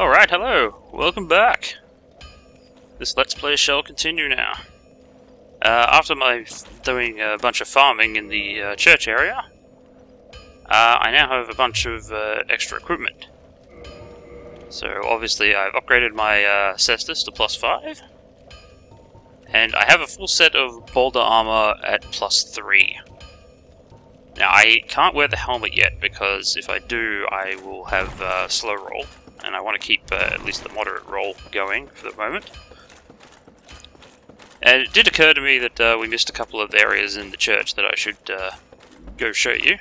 Alright, hello! Welcome back! This Let's Play shall continue now. After my doing a bunch of farming in the church area, I now have a bunch of extra equipment. So obviously I've upgraded my Cestus to +5, and I have a full set of Boulder armour at +3. Now I can't wear the helmet yet because if I do I will have slow roll, and I want to keep at least the moderate roll going for the moment. And it did occur to me that we missed a couple of areas in the church that I should go show you.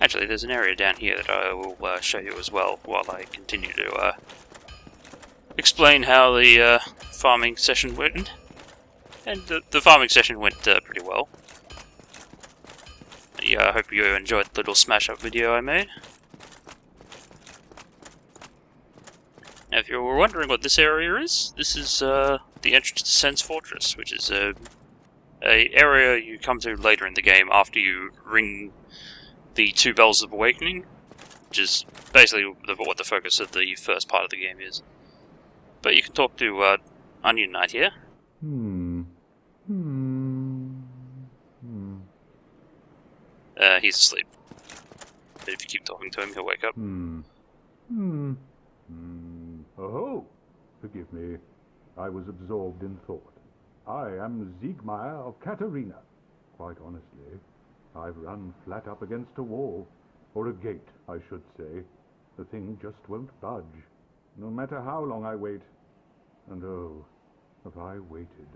Actually, there's an area down here that I will show you as well while I continue to explain how the farming session went. And the farming session went pretty well. Yeah, I hope you enjoyed the little smash-up video I made. Now, if you were wondering what this area is, this is the entrance to Sen's Fortress, which is a area you come to later in the game after you ring the 2 Bells of Awakening, which is basically what the focus of the first part of the game is. But you can talk to Onion Knight here. He's asleep. But if you keep talking to him, he'll wake up. Oh, forgive me. I was absorbed in thought. I am Siegmeyer of Katarina. Quite honestly, I've run flat up against a wall. Or a gate, I should say. The thing just won't budge. No matter how long I wait. And oh, have I waited.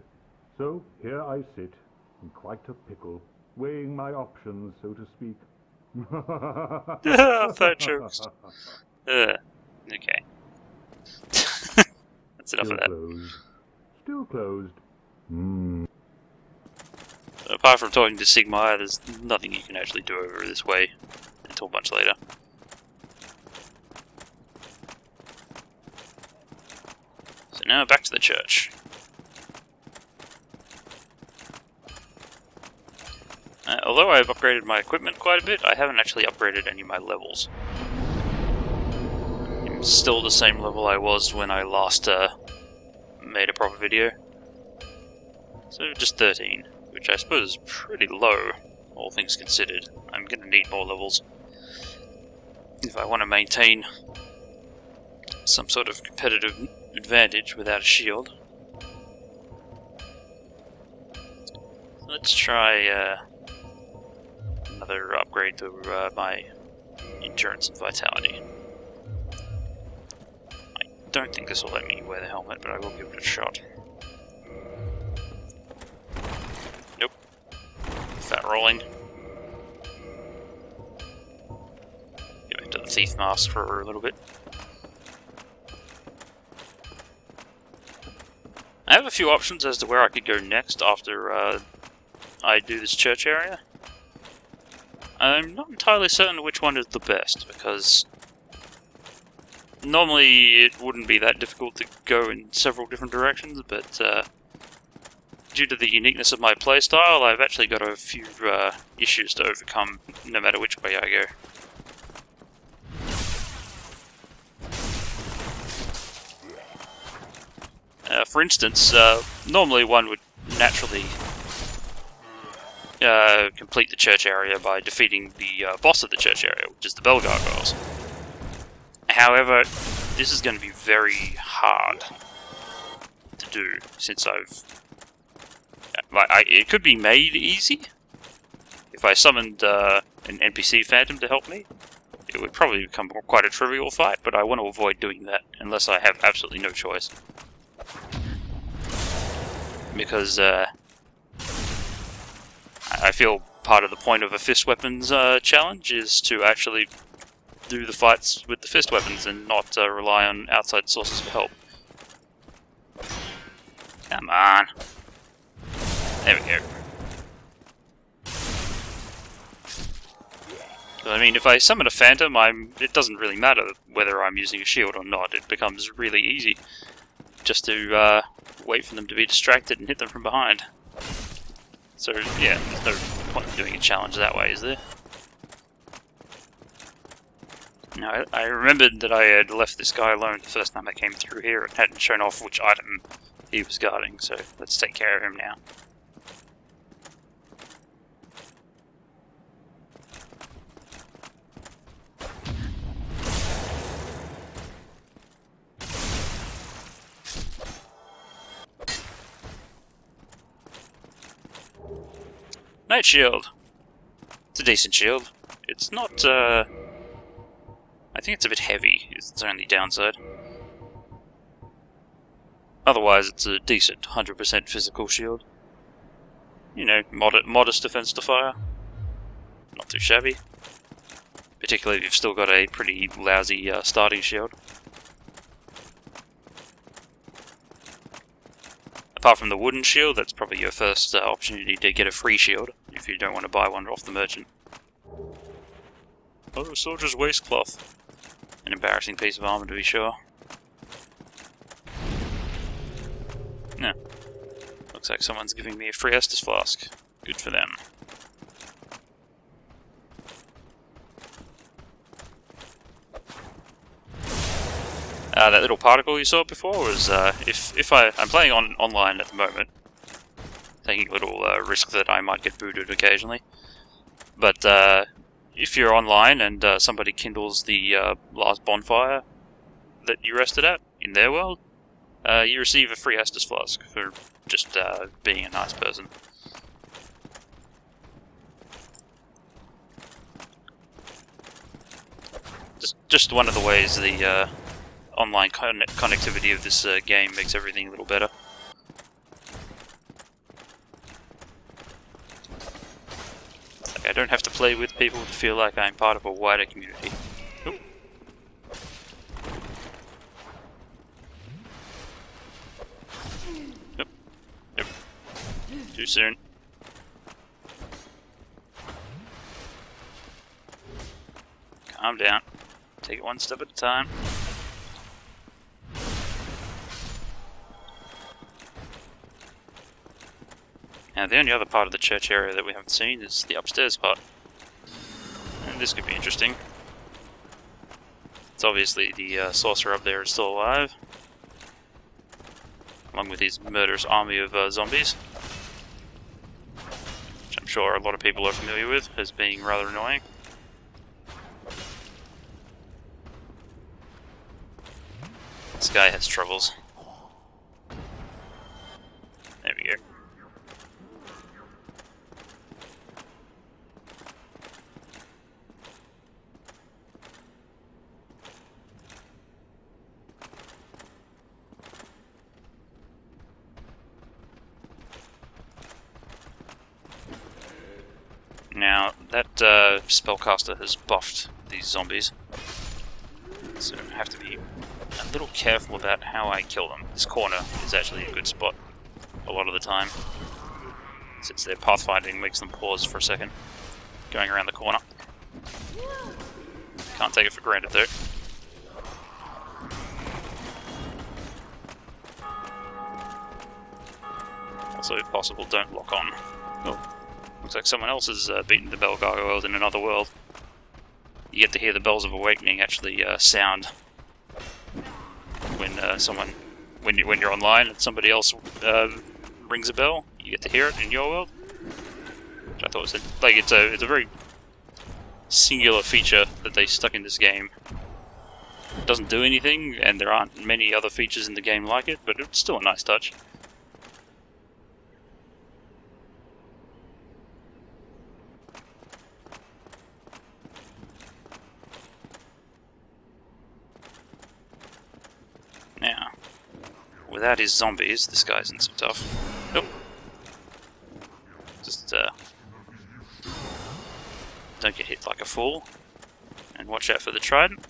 So here I sit, in quite a pickle, weighing my options, so to speak. Fat jokes. Okay. That's enough of that. Still closed. Apart from talking to Siegmeyer, there's nothing you can actually do over this way until much later. So now back to the church. Although I've upgraded my equipment quite a bit, I haven't actually upgraded any of my levels. I'm still the same level I was when I last made a proper video. So just 13, which I suppose is pretty low, all things considered. I'm going to need more levels if I want to maintain some sort of competitive advantage without a shield. So let's try another upgrade to my endurance and vitality. I don't think this will let me wear the helmet, but I will give it a shot. Nope. Fat rolling. Get back to the thief mask for a little bit. I have a few options as to where I could go next after I do this church area. I'm not entirely certain which one is the best, because normally it wouldn't be that difficult to go in several different directions, but due to the uniqueness of my playstyle, I've actually got a few issues to overcome no matter which way I go. For instance, normally one would naturally complete the church area by defeating the boss of the church area, which is the Bell Gargoyles. However, this is going to be very hard to do, since it could be made easy. If I summoned an NPC phantom to help me, it would probably become quite a trivial fight, but I want to avoid doing that unless I have absolutely no choice. Because I feel part of the point of a fist weapons challenge is to actually do the fights with the fist weapons and not rely on outside sources of help. Come on. There we go. I mean, if I summon a phantom, it doesn't really matter whether I'm using a shield or not. It becomes really easy just to wait for them to be distracted and hit them from behind. So, yeah, there's no point in doing a challenge that way, is there? Now, I remembered that I had left this guy alone the first time I came through here and hadn't shown off which item he was guarding, so let's take care of him now. Knight Shield. It's a decent shield. It's not, I think it's a bit heavy, is its only downside. Otherwise, it's a decent 100% physical shield. You know, modest defense to fire. Not too shabby. Particularly if you've still got a pretty lousy starting shield. Apart from the wooden shield, that's probably your first opportunity to get a free shield, if you don't want to buy one off the merchant. Oh, Soldier's Wastecloth. An embarrassing piece of armour to be sure. No. Looks like someone's giving me a free Estus flask. Good for them. That little particle you saw before was, if I'm playing online at the moment, taking a little risk that I might get booted occasionally, but if you're online and somebody kindles the last bonfire that you rested at in their world, you receive a free Estus flask for just being a nice person. Just one of the ways the online connectivity of this game makes everything a little better. Like I don't have to play with people to feel like I'm part of a wider community. Oop. Nope. Nope. Too soon. Calm down. Take it one step at a time. Now, the only other part of the church area that we haven't seen is the upstairs part. And this could be interesting. It's obviously the sorcerer up there is still alive, along with his murderous army of zombies, which I'm sure a lot of people are familiar with as being rather annoying. This guy has troubles. There we go. Now, that spellcaster has buffed these zombies, so I have to be a little careful about how I kill them. This corner is actually a good spot a lot of the time, since their pathfinding makes them pause for a second, going around the corner. Can't take it for granted though. Also, if possible, don't lock on. Oh. Looks like someone else has beaten the Bell Gargoyles in another world. You get to hear the Bells of Awakening actually sound when you're online and somebody else rings a bell. You get to hear it in your world, which I thought was like it's a very singular feature that they stuck in this game. It doesn't do anything, and there aren't many other features in the game like it, but it's still a nice touch. Now, without his zombies, this guy isn't so tough. Nope. Just, don't get hit like a fool. And watch out for the trident.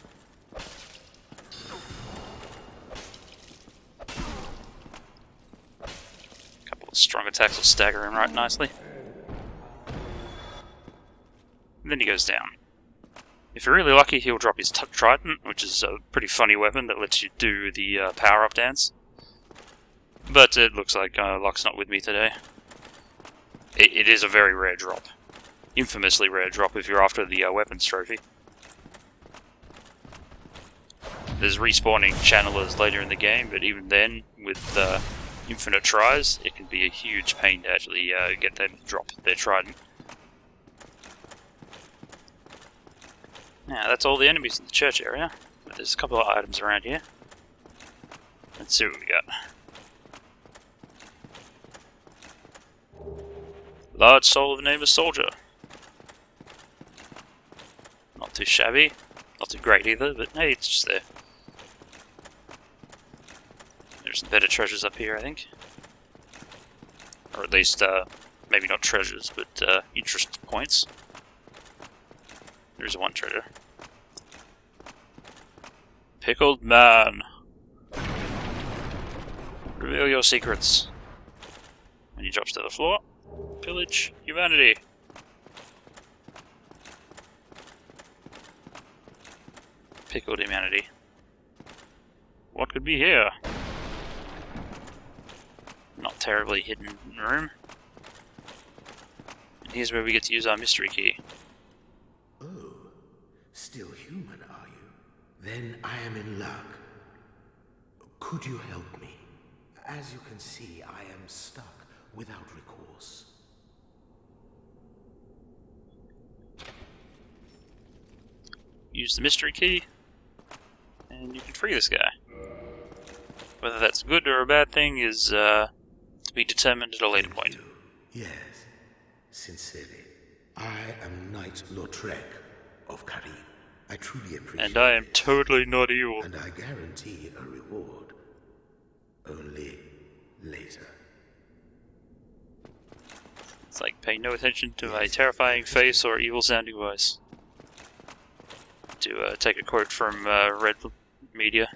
A couple of strong attacks will stagger him right nicely. And then he goes down. If you're really lucky, he'll drop his trident, which is a pretty funny weapon that lets you do the power-up dance. But it looks like luck's not with me today. It is a very rare drop. Infamously rare drop if you're after the weapons trophy. There's respawning channelers later in the game, but even then, with infinite tries, it can be a huge pain to actually get them to drop their trident. Now, that's all the enemies in the church area, but there's a couple of items around here. Let's see what we got. Large soul of a nameless soldier. Not too shabby, not too great either, but hey, it's just there. There's some better treasures up here, I think. Or at least, maybe not treasures, but interest points. There's one treasure. Pickled man. Reveal your secrets. And he drops to the floor. Pillage humanity. Pickled humanity. What could be here? Not terribly hidden room. And here's where we get to use our mystery key. Still human, are you? Then I am in luck. Could you help me? As you can see, I am stuck without recourse. Use the mystery key, and you can free this guy. Whether that's a good or a bad thing is to be determined at a later point. Yes, sincerely. I am Knight Lautrec of Karim. I truly appreciate and I am this. Totally not evil. And I guarantee a reward. Only later. It's like paying no attention to my terrifying face or evil sounding voice. To take a quote from Red Media.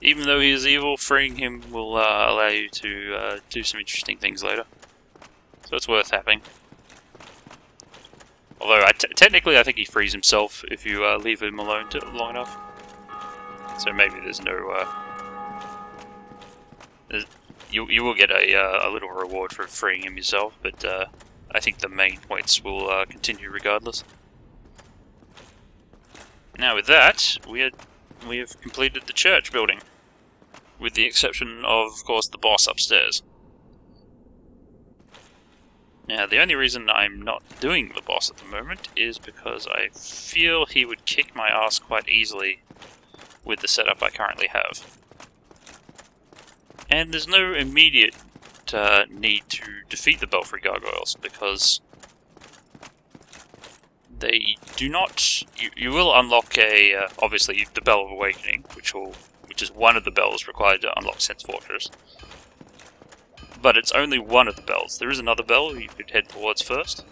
Even though he is evil, freeing him will allow you to do some interesting things later. So it's worth having. Although, technically I think he frees himself if you leave him alone long enough. So maybe there's no... You will get a little reward for freeing him yourself, but I think the main points will continue regardless. Now with that, we have completed the church building. With the exception of course, the boss upstairs. Now, the only reason I'm not doing the boss at the moment is because I feel he would kick my ass quite easily with the setup I currently have. And there's no immediate need to defeat the Belfry Gargoyles, because they do not... You will unlock a... obviously, the Bell of Awakening, which is one of the bells required to unlock Sen's Fortress. But it's only one of the bells. There is another bell you could head towards first,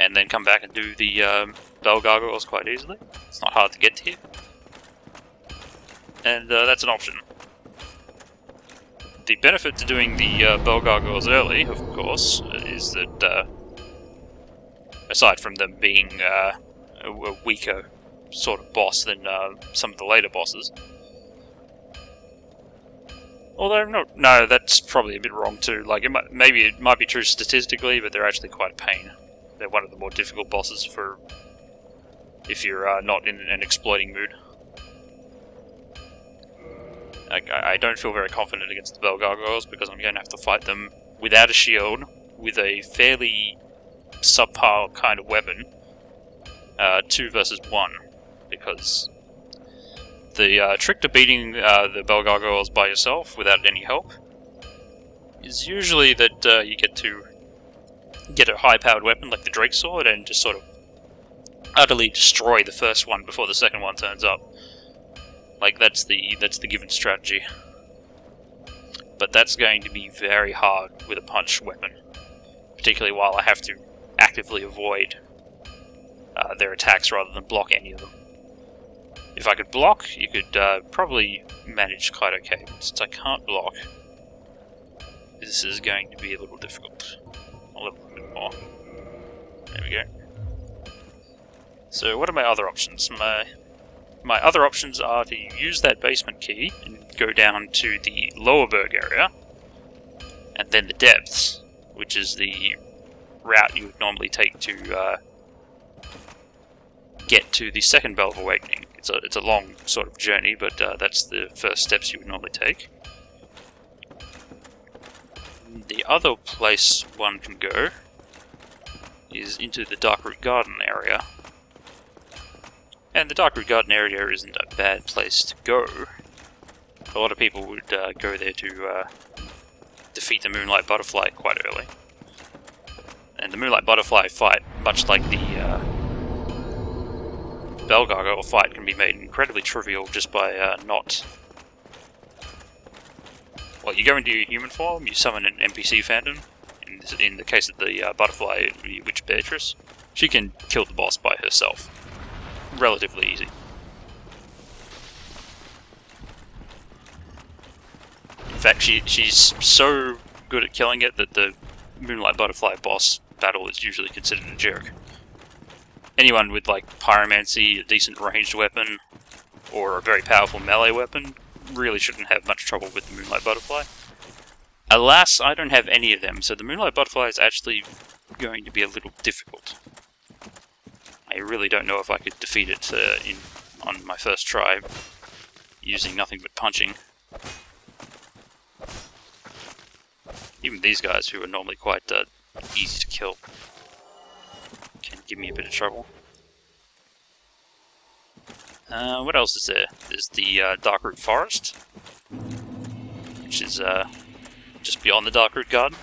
and then come back and do the Bell Gargoyles quite easily. It's not hard to get to here. And that's an option. The benefit to doing the Bell Gargoyles early, of course, is that, aside from them being a weaker sort of boss than some of the later bosses, although, no, that's probably a bit wrong too. Like, it might be true statistically, but they're actually quite a pain. They're one of the more difficult bosses for if you're not in an exploiting mood. Like, I don't feel very confident against the Bell Gargoyles because I'm going to have to fight them without a shield, with a fairly subpar kind of weapon, 2 versus 1, because... The trick to beating the Bell Gargoyles by yourself, without any help, is usually that you get to get a high-powered weapon like the Drake Sword and just sort of utterly destroy the first one before the second one turns up. Like, that's the given strategy. But that's going to be very hard with a punch weapon, particularly while I have to actively avoid their attacks rather than block any of them. If I could block, you could probably manage quite okay. But since I can't block, this is going to be a little difficult. A little bit more. There we go. So what are my other options? My other options are to use that basement key and go down to the Lower Burgh area, and then the Depths, which is the route you would normally take to get to the second Bell of Awakening. It's a long sort of journey, but that's the first steps you would normally take. The other place one can go is into the Darkroot Garden area. And the Darkroot Garden area isn't a bad place to go. A lot of people would go there to defeat the Moonlight Butterfly quite early. And the Moonlight Butterfly fight, much like the Bell Gargoyle fight, can be made incredibly trivial just by not... Well, you go into your human form, you summon an NPC phantom. In the case of the butterfly, the Witch Beatrice, she can kill the boss by herself. Relatively easy. In fact, she's so good at killing it that the Moonlight Butterfly boss battle is usually considered a joke. Anyone with, like, pyromancy, a decent ranged weapon, or a very powerful melee weapon really shouldn't have much trouble with the Moonlight Butterfly. Alas, I don't have any of them, so the Moonlight Butterfly is actually going to be a little difficult. I really don't know if I could defeat it on my first try, using nothing but punching. Even these guys, who are normally quite easy to kill, can give me a bit of trouble. What else is there? There's the Darkroot Forest, which is... just beyond the Darkroot Garden.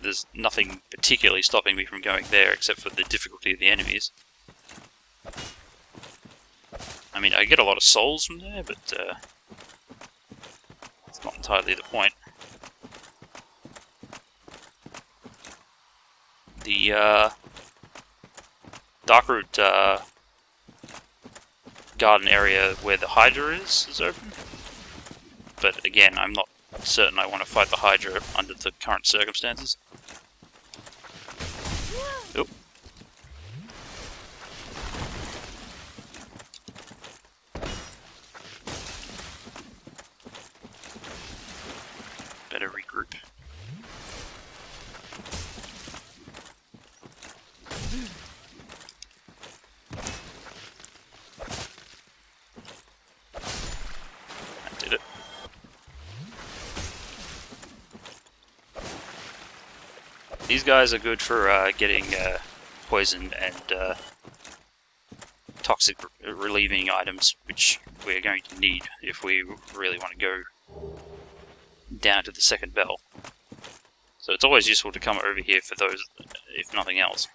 There's nothing particularly stopping me from going there except for the difficulty of the enemies. I mean, I get a lot of souls from there, but it's not entirely the point. The Darkroot Garden area where the Hydra is open. But again, I'm not certain I want to fight the Hydra under the current circumstances. Oop. Better regroup. These guys are good for getting poison and toxic relieving items, which we're going to need if we really want to go down to the second bell. So it's always useful to come over here for those, if nothing else.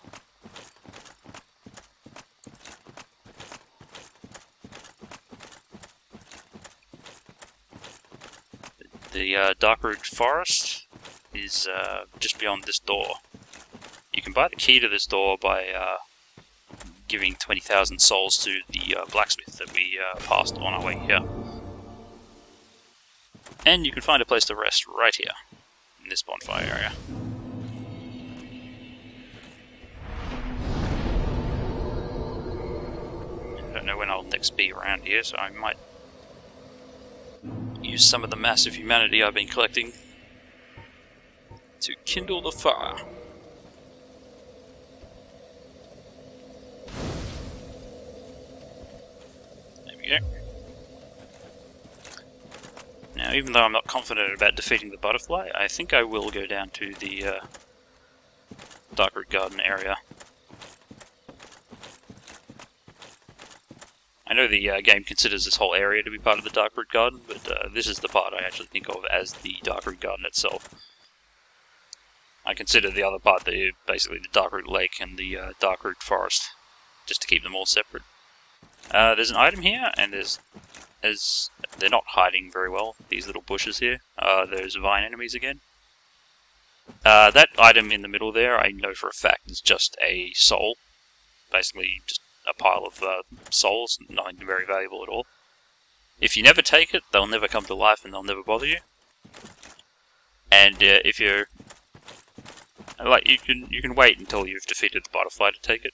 The Darkroot Forest is just beyond this door. You can buy the key to this door by giving 20,000 souls to the blacksmith that we passed on our way here. And you can find a place to rest right here, in this bonfire area. I don't know when I'll next be around here, so I might use some of the massive humanity I've been collecting to kindle the fire. There we go. Now, even though I'm not confident about defeating the butterfly, I think I will go down to the Darkroot Garden area. I know the game considers this whole area to be part of the Darkroot Garden, but this is the part I actually think of as the Darkroot Garden itself. I consider the other part basically the Darkroot Lake and the Darkroot Forest, just to keep them all separate. There's an item here, and they're not hiding very well, these little bushes here. Those vine enemies again. That item in the middle there, I know for a fact, is just a soul. Basically, just a pile of souls, nothing very valuable at all. If you never take it, they'll never come to life and they'll never bother you. And if you're... Like, you can wait until you've defeated the butterfly to take it,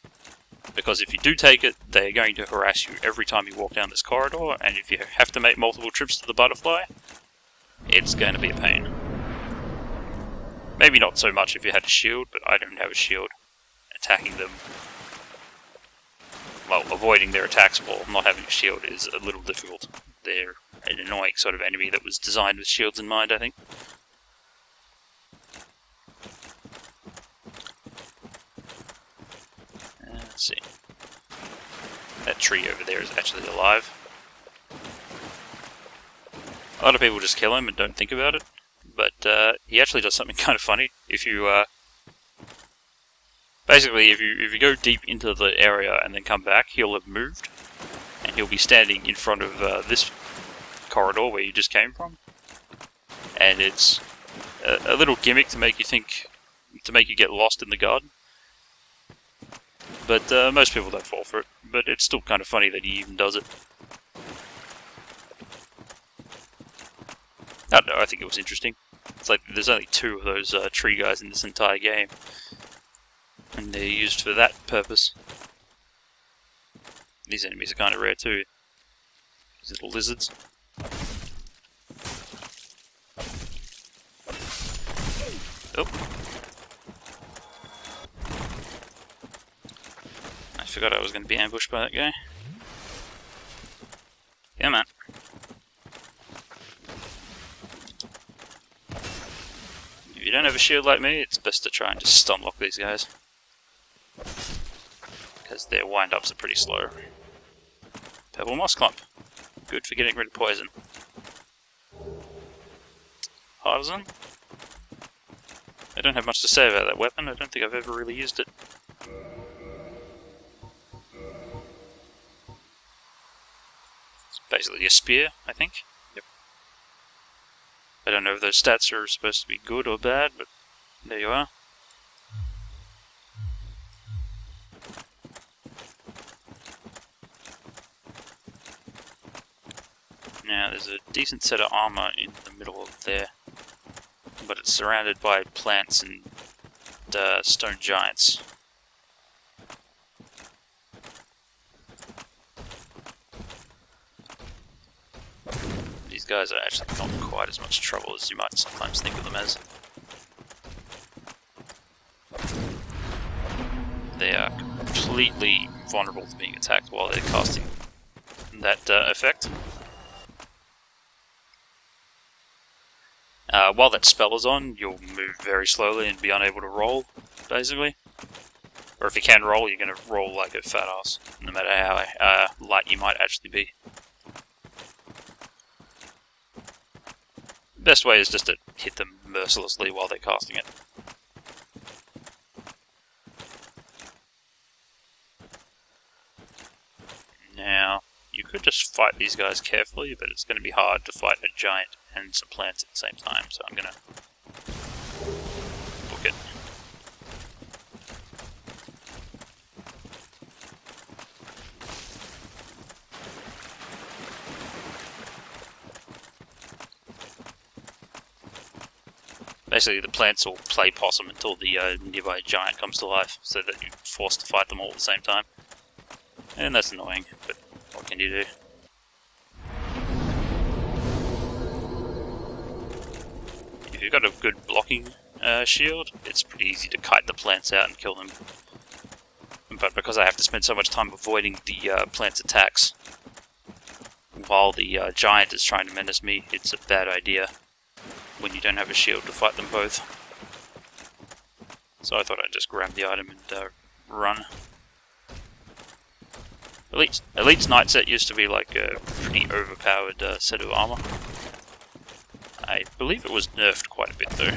because if you do take it, they're going to harass you every time you walk down this corridor, and if you have to make multiple trips to the butterfly, it's going to be a pain. Maybe not so much if you had a shield, but I don't have a shield. Attacking them, well, avoiding their attacks while not having a shield is a little difficult. They're an annoying sort of enemy that was designed with shields in mind, I think. Let's see. That tree over there is actually alive. A lot of people just kill him and don't think about it, but he actually does something kind of funny. If you basically, if you go deep into the area and then come back, he'll have moved, and he'll be standing in front of this corridor where you just came from. And it's a little gimmick to make you think, to make you get lost in the garden. But most people don't fall for it. But it's still kind of funny that he even does it. I don't know. I think it was interesting. It's like there's only two of those tree guys in this entire game. And they're used for that purpose. These enemies are kind of rare too. These little lizards. Oh. I forgot I was going to be ambushed by that guy. Come on. If you don't have a shield like me, it's best to try and just stun lock these guys. Because their wind-ups are pretty slow. Pebble Moss Clump. Good for getting rid of poison. Partisan. I don't have much to say about that weapon. I don't think I've ever really used it. It's basically a spear, I think. Yep. I don't know if those stats are supposed to be good or bad, but there you are. Now, there's a decent set of armour in the middle of there, but it's surrounded by plants and stone giants. These guys are actually not quite as much trouble as you might sometimes think of them as. They are completely vulnerable to being attacked while they're casting that effect. While that spell is on, you'll move very slowly and be unable to roll, basically. Or if you can roll, you're going to roll like a fat ass, no matter how light you might actually be. The best way is just to hit them mercilessly while they're casting it. Now, you could just fight these guys carefully, but it's going to be hard to fight a giant and some plants at the same time, so I'm gonna book it. Basically, the plants will play possum until the nearby giant comes to life, so that you're forced to fight them all at the same time. And that's annoying, but what can you do? If you've got a good blocking shield, it's pretty easy to kite the plants out and kill them. But because I have to spend so much time avoiding the plants' attacks while the giant is trying to menace me, it's a bad idea when you don't have a shield to fight them both. So I thought I'd just grab the item and run. Elite's Knight set used to be like a pretty overpowered set of armour. I believe it was nerfed quite a bit though.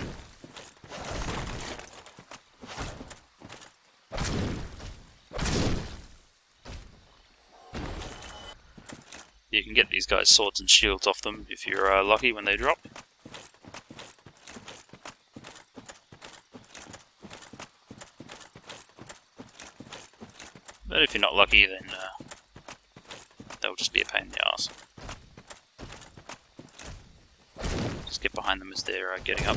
You can get these guys' swords and shields off them if you're lucky when they drop. But if you're not lucky, then they'll just be a pain in the ass. Get behind them as they're getting up.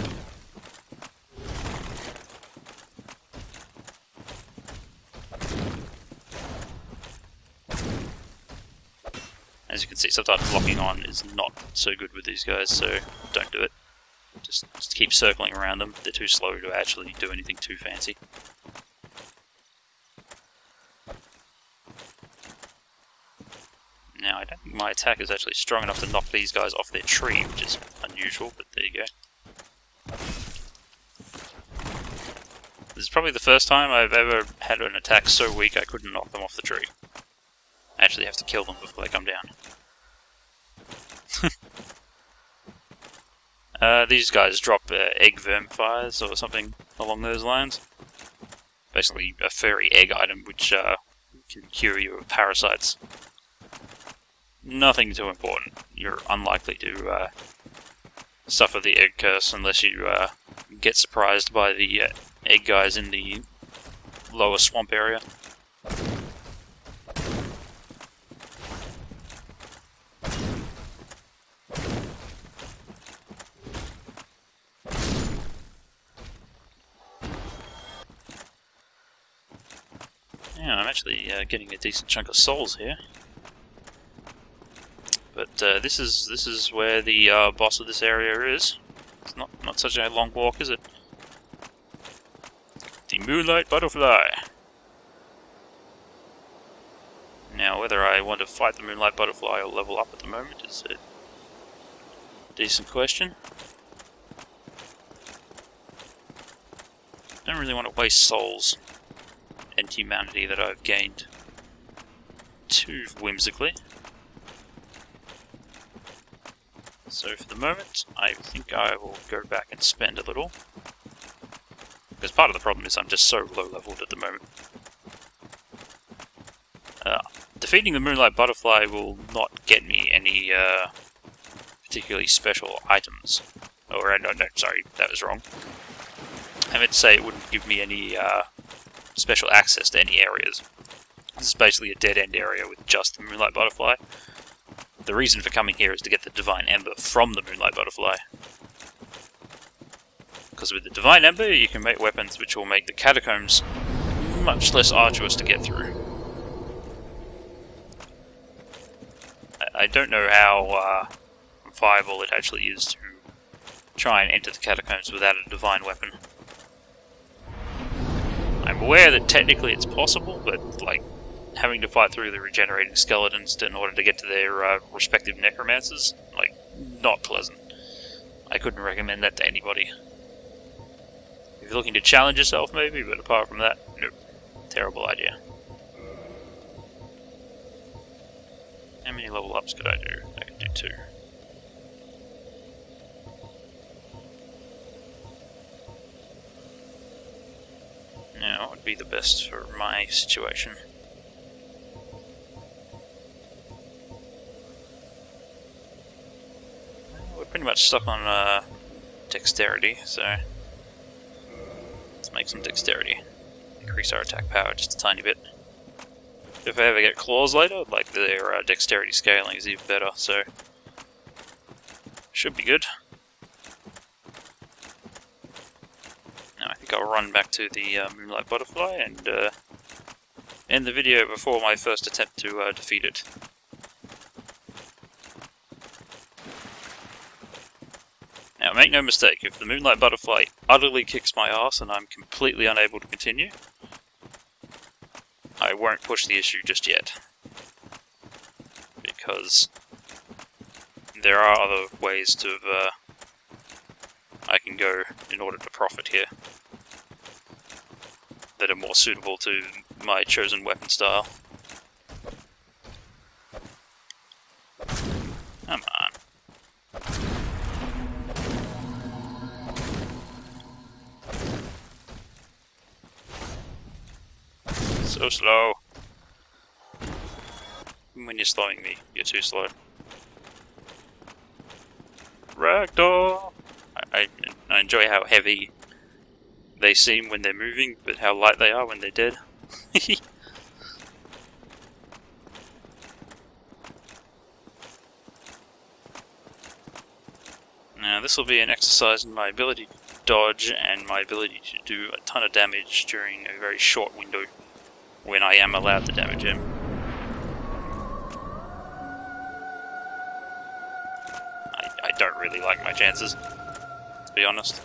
As you can see, sometimes locking on is not so good with these guys, so don't do it. Just keep circling around them. They're too slow to actually do anything too fancy. Now, I don't think my attack is actually strong enough to knock these guys off their tree, which is unusual, but there you go. This is probably the first time I've ever had an attack so weak I couldn't knock them off the tree. I actually have to kill them before they come down. These guys drop egg vermifires or something along those lines. Basically a furry egg item which can cure you of parasites. Nothing too important. You're unlikely to suffer the egg curse unless you get surprised by the egg guys in the lower swamp area. Yeah, I'm actually getting a decent chunk of souls here. But this is where the boss of this area is. It's not such a long walk, is it? The Moonlight Butterfly. Now, whether I want to fight the Moonlight Butterfly or level up at the moment is a decent question. Don't really want to waste souls and humanity that I've gained too whimsically. So for the moment, I think I will go back and spend a little. Because part of the problem is I'm just so low-leveled at the moment. Defeating the Moonlight Butterfly will not get me any particularly special items. Or, no, sorry, that was wrong. I meant to say it wouldn't give me any special access to any areas. This is basically a dead-end area with just the Moonlight Butterfly. The reason for coming here is to get the Divine Ember from the Moonlight Butterfly. Because with the Divine Ember, you can make weapons which will make the Catacombs much less arduous to get through. I don't know how viable it actually is to try and enter the Catacombs without a Divine Weapon. I'm aware that technically it's possible, but like having to fight through the regenerating skeletons in order to get to their respective necromancers, like, not pleasant. I couldn't recommend that to anybody. If you're looking to challenge yourself, maybe, but apart from that, nope. Terrible idea. How many level ups could I do? I could do 2. Now, what would be the best for my situation? We're pretty much stuck on dexterity, so make some dexterity. Increase our attack power just a tiny bit. If I ever get claws later, like their dexterity scaling is even better, so should be good. Now I think I'll run back to the Moonlight Butterfly and end the video before my first attempt to defeat it. Now, make no mistake, if the Moonlight Butterfly utterly kicks my ass and I'm completely unable to continue, I won't push the issue just yet. Because there are other ways to I can go in order to profit here that are more suitable to my chosen weapon style. Come on. So slow. When you're slowing me, you're too slow. Ragdoll! I enjoy how heavy they seem when they're moving, but how light they are when they're dead. Now this will be an exercise in my ability to dodge and my ability to do a ton of damage during a very short window. When I am allowed to damage him. I don't really like my chances. to be honest.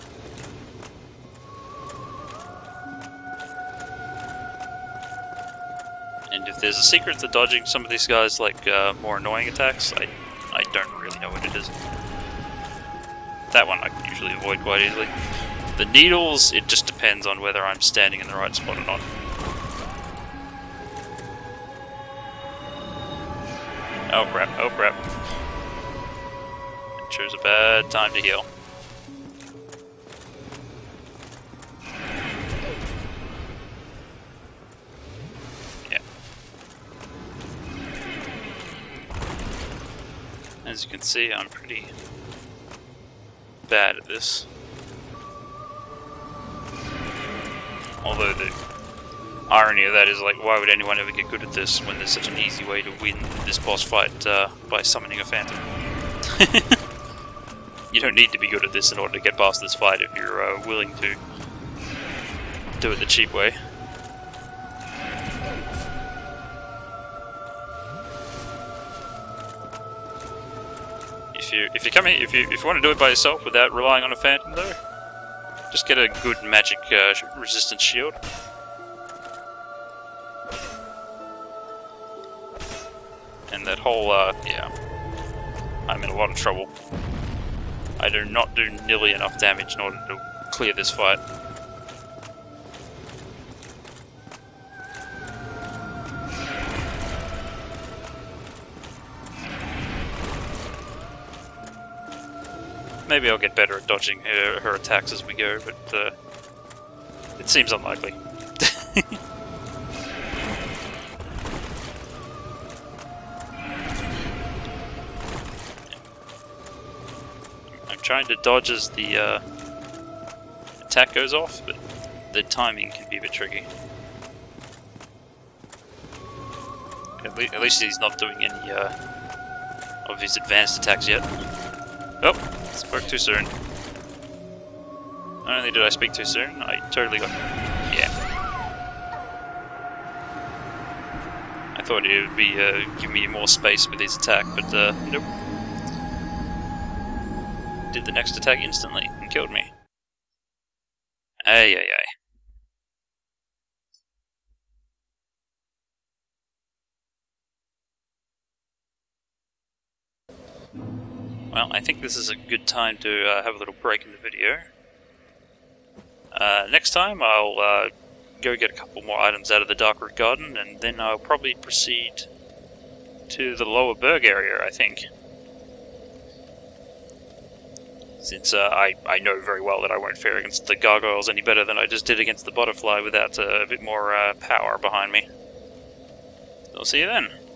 And if there's a secret to dodging some of these guys, like more annoying attacks, I don't really know what it is. That one I can usually avoid quite easily. The needles, it just depends on whether I'm standing in the right spot or not. Oh crap, oh crap. It sure is a bad time to heal. Yeah. As you can see, I'm pretty bad at this. Although the irony of that is, like, why would anyone ever get good at this when there's such an easy way to win this boss fight by summoning a phantom? You don't need to be good at this in order to get past this fight if you're willing to do it the cheap way. If you want to do it by yourself without relying on a phantom, though, just get a good magic resistance shield. And that whole, yeah, I'm in a lot of trouble. I do not do nearly enough damage in order to clear this fight. Maybe I'll get better at dodging her attacks as we go, but it seems unlikely. I'm trying to dodge as the attack goes off, but the timing can be a bit tricky. At least he's not doing any of his advanced attacks yet. Oh! Spoke too soon. Not only did I speak too soon, I totally got... Yeah. I thought it would be give me more space with his attack, but nope. Did the next attack instantly and killed me. Ay ay ay. Well, I think this is a good time to have a little break in the video. Next time I'll go get a couple more items out of the Darkroot Garden, and then I'll probably proceed to the Lower Burgh area, I think. Since I know very well that I won't fare against the gargoyles any better than I just did against the butterfly without a bit more power behind me. I'll see you then.